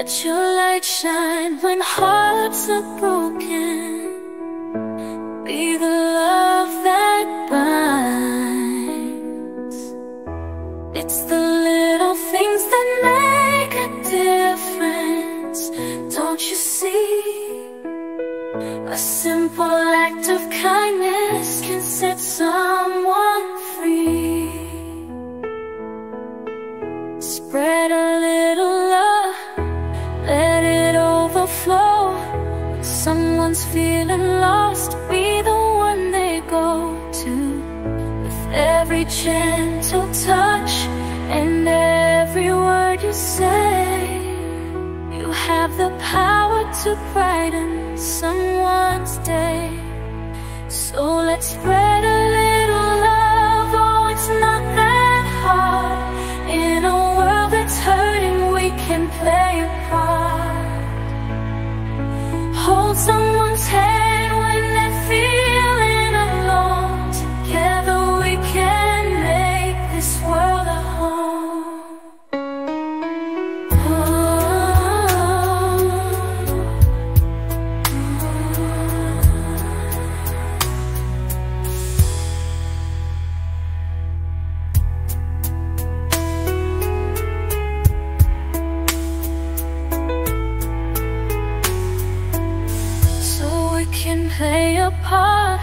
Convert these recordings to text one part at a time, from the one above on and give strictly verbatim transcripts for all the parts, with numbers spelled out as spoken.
Let your light shine when hearts are broken. Be the love that binds. It's the little things that make a difference. Don't you see? A simple act of kindness can set someone free. Spread a little love, let it overflow. When someone's feeling lost, be the one they go to. With every gentle touch and every word you say, you have the power to brighten someone's day. So let's spread a little love, oh it's not that hard. In a world that's hurting, we can play a part. Hold someone's hand when they're feeling alone. Together we can make this world a home. Play a part,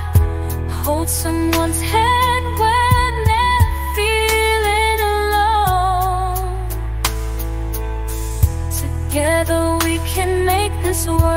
hold someone's hand when they're feeling alone. Together we can make this world